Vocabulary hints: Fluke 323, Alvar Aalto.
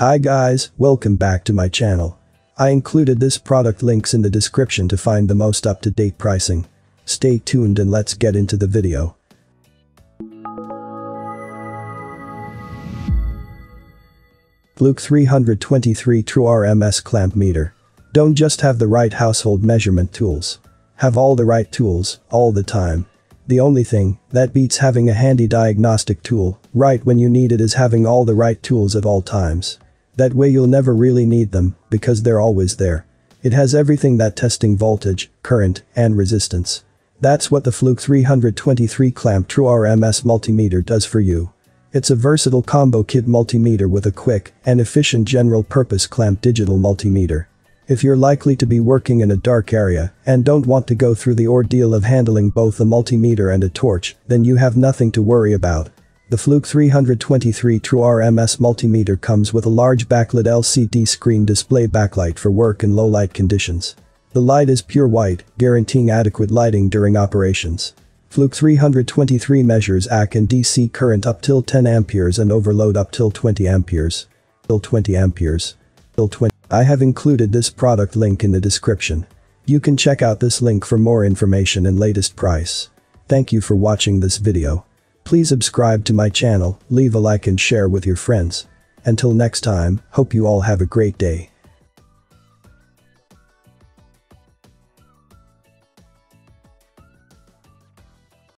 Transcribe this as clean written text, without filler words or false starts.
Hi guys, welcome back to my channel. I included this product links in the description to find the most up-to-date pricing. Stay tuned and let's get into the video. Fluke 323 True RMS Clamp Meter. Don't just have the right household measurement tools. Have all the right tools, all the time. The only thing that beats having a handy diagnostic tool right when you need it is having all the right tools at all times. That way you'll never really need them, because they're always there. It has everything that testing voltage, current, and resistance. That's what the Fluke 323 Clamp True RMS Multimeter does for you. It's a versatile combo kit multimeter with a quick and efficient general-purpose clamp digital multimeter. If you're likely to be working in a dark area and don't want to go through the ordeal of handling both a multimeter and a torch, then you have nothing to worry about. The Fluke 323 True RMS multimeter comes with a large backlit LCD screen display backlight for work in low light conditions. The light is pure white, guaranteeing adequate lighting during operations. Fluke 323 measures AC and DC current up till 10 amperes and overload up till 20 amperes. I have included this product link in the description. You can check out this link for more information and latest price. Thank you for watching this video. Please subscribe to my channel, leave a like and share with your friends. Until next time, hope you all have a great day.